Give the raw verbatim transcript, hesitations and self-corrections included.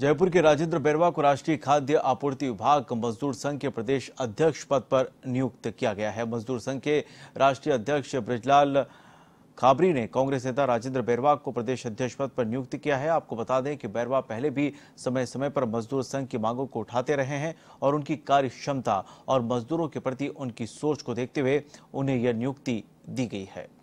जयपुर के राजेंद्र बैरवा को राष्ट्रीय खाद्य आपूर्ति विभाग मजदूर संघ के प्रदेश अध्यक्ष पद पर नियुक्त किया गया है। मजदूर संघ के राष्ट्रीय अध्यक्ष ब्रजलाल खाबरी ने कांग्रेस नेता राजेंद्र बैरवा को प्रदेश अध्यक्ष पद पर नियुक्त किया है। आपको बता दें कि बैरवा पहले भी समय समय पर मजदूर संघ की मांगों को उठाते रहे हैं और उनकी कार्य क्षमता और मजदूरों के प्रति उनकी सोच को देखते हुए उन्हें यह नियुक्ति दी गई है।